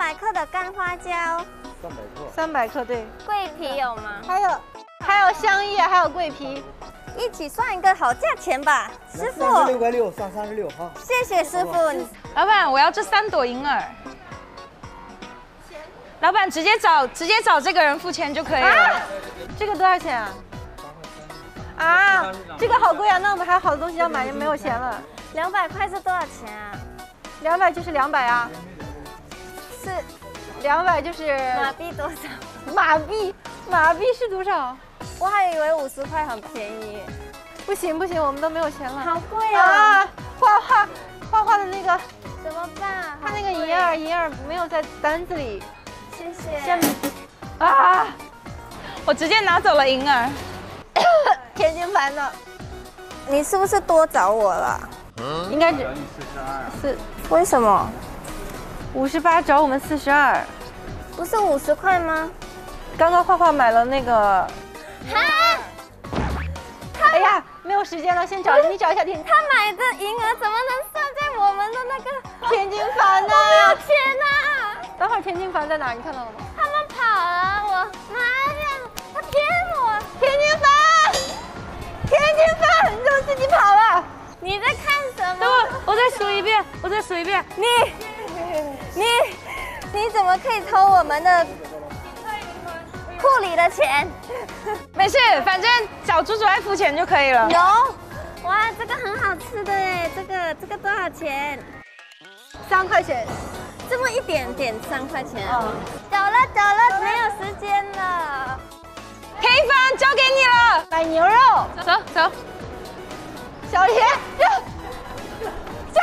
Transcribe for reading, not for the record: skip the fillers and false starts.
300克的干花椒，300克，300克对。桂皮有吗？还有香叶，还有桂皮，一起算一个好价钱吧，师傅。36.6算36哈。谢谢师傅。老板，我要这3朵银耳。老板直接找这个人付钱就可以了。啊、这个多少钱啊？啊，这个好贵啊！那我们还有好多东西要买，就没有钱了。200块是多少钱啊？200就是200啊。是，200就是。马币多少？马币是多少？我还以为50块很便宜。不行，我们都没有钱了。好贵啊！啊画画的那个怎么办？他那个银耳没有在单子里。谢谢。下面啊！我直接拿走了银耳。天津盘的，你是不是多找我了？应该只是为什么？58找我们42，不是50块吗？刚刚画画买了那个。哎呀，没有时间了，先找你找一下天。他买的银额怎么能算在我们的那个天津盘呢？我天哪！等会儿天津盘在哪？你看到了吗？他们跑了，我妈呀！他骗我！天津饭，你怎么自己跑了？你在看什么？等我，我再数一遍。你怎么可以偷我们的库里的钱？没事，反正找猪猪来付钱就可以了。有，哇，这个很好吃的哎，这个多少钱？3块钱，这么一点点3块钱。哦，走了，没有时间了。黑帆交给你了，买牛肉，走，小林，走。